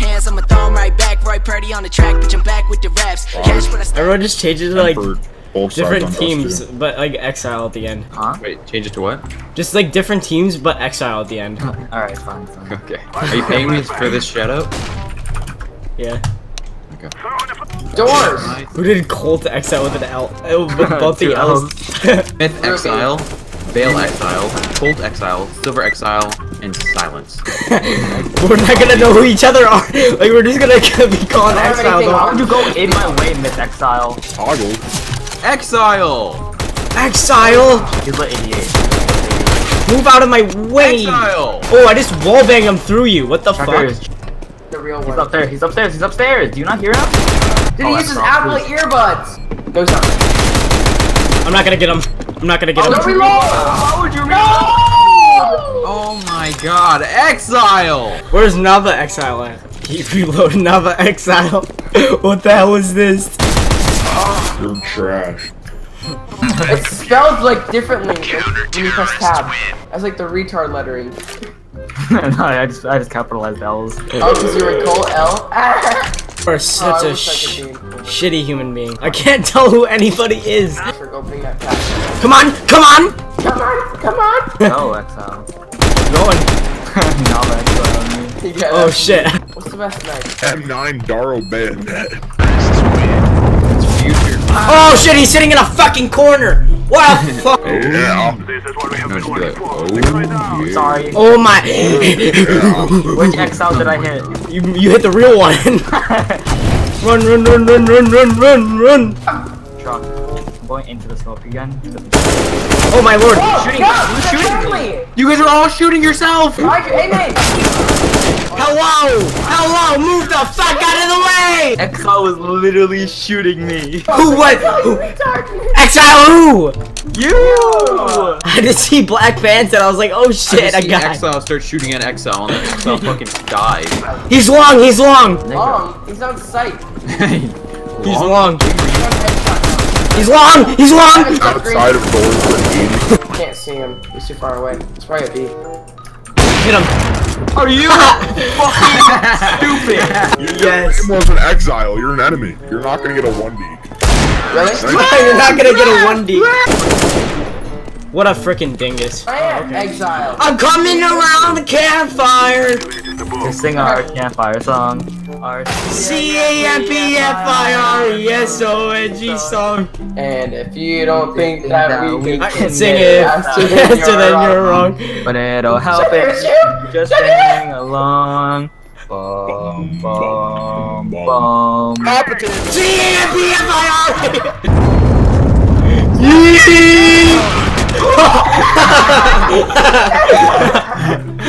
hands, I'ma throw them right back. Roy Purdy on the track, bitch, I'm back with the raps. Cash what I start. Everyone just changes to, like, different teams, but, like, Exile at the end. Huh? Wait, change it to what? Just, like, different teams, but Exile at the end. Alright, fine, fine. Okay. Are you paying me for this shout-out? Yeah. Okay. Doors! Who did Colt Exile with an L? Oh, with both the L's. Myth Exile, Veil Exile, Colt Exile, Silver Exile, and Silence. We're not gonna know who each other are! Like, we're just gonna be called Exile. Why would you go in my way, Myth Exile? Toggle. Exile! Exile! You're an idiot. Move out of my way! Exile! Oh, I just wallbang him through you. What the fuck? He's up there. He's upstairs. He's upstairs. Do you not hear him? Did he use his Apple earbuds? Go something. I'm not gonna get him. I'm not gonna get him. How would you reload? Oh my God, Exile! Where's Nava Exile at? He reload Nava Exile. What the hell is this? You're trash. It's spelled like differently. When you press tab. That's like the retard lettering. No, I just capitalized L's. Oh, because you were Colt L? You're such a shitty human being. I can't tell who anybody is. Go bring that pack. Come on! Come on! Come on! Come on! No, Exile. Going. No, Exile. Yeah, oh shit. What's the best knife? M9 Daro Bayonet. It's future. Oh shit, he's sitting in a fucking corner! What the fuck? Oh, yeah. This is what we have been for. Oh, yeah. Sorry. Oh my. Yeah. Which Exile did I hit? You hit the real one. Run. Truck. Going into the smoke again. Oh my lord. Whoa, shooting. No, who's shooting? You guys are all shooting yourself. Hello! Hello! Move the fuck out of the way! Exile was literally shooting me. Who? What? Who? Exile who? You! I just see black pants and I was like, oh shit, I got Exile start shooting at Exile and then Exile fucking died. He's long! He's long! Long? He's on sight. He's long. He's long! He's long! Outside of doors. Can't see him. He's too far away. It's probably a B. Hit him. Are you fucking stupid? Yes. You're an Exile. You're an enemy. You're not gonna get a 1D. Really? You're not gonna get a 1D. What a freaking dingus. I am Exile. I'm coming around the campfire. Just sing our campfire song. Our campfire song. And if you don't think that we can sing it faster than you're wrong, but it'll help it. Just sing along. Boom, boom, boom.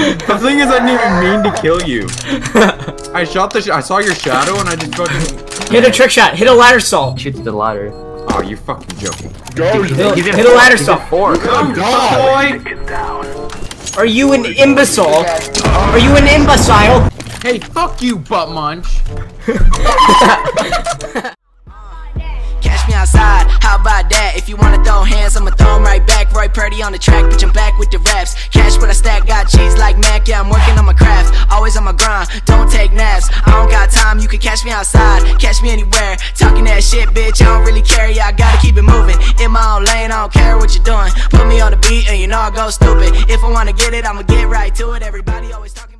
The thing is, I didn't even mean to kill you. I shot the I saw your shadow and I just fucking hit a trick shot. Hit a ladder salt. Shoot the ladder. Oh, you're fucking joking. Go, hit a ladder salt. Come on, boy. Are you an imbecile? Are you an imbecile? Hey, fuck you, butt munch. Outside, how about that? If you wanna throw hands, I'ma throw 'em right back. Roy Purdy on the track, bitch, I'm back with the raps. Cash what I stack, got cheese like Mac. Yeah, I'm working on my craft, always on my grind. Don't take naps, I don't got time. You can catch me outside, catch me anywhere. Talking that shit, bitch, I don't really care. Yeah, I gotta keep it moving, in my own lane. I don't care what you're doing, put me on the beat and you know I go stupid. If I wanna get it, I'ma get right to it. Everybody always talking